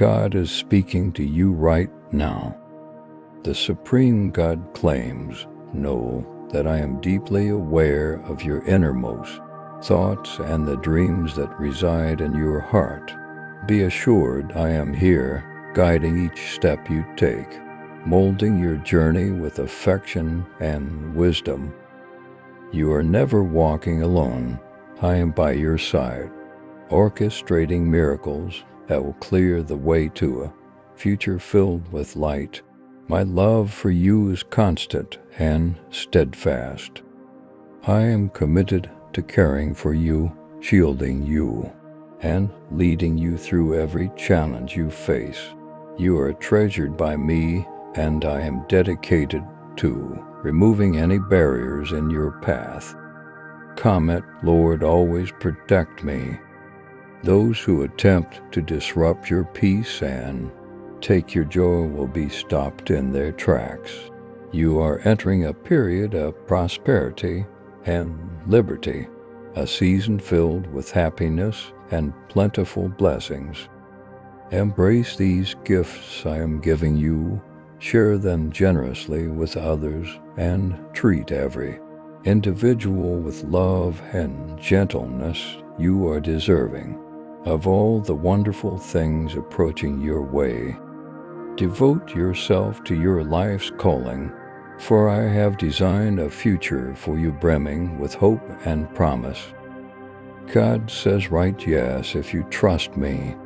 God is speaking to you right now. The Supreme God claims, "Know that I am deeply aware of your innermost thoughts and the dreams that reside in your heart. Be assured I am here, guiding each step you take, molding your journey with affection and wisdom. You are never walking alone. I am by your side, orchestrating miracles that will clear the way to a future filled with light. My love for you is constant and steadfast. I am committed to caring for you, shielding you, and leading you through every challenge you face. You are treasured by me, and I am dedicated to removing any barriers in your path. Comment, Lord, always protect me. Those who attempt to disrupt your peace and take your joy will be stopped in their tracks. You are entering a period of prosperity and liberty, a season filled with happiness and plentiful blessings. Embrace these gifts I am giving you, share them generously with others, and treat every individual with love and gentleness. You are deserving of all the wonderful things approaching your way. Devote yourself to your life's calling, for I have designed a future for you brimming with hope and promise. God says right yes if you trust me,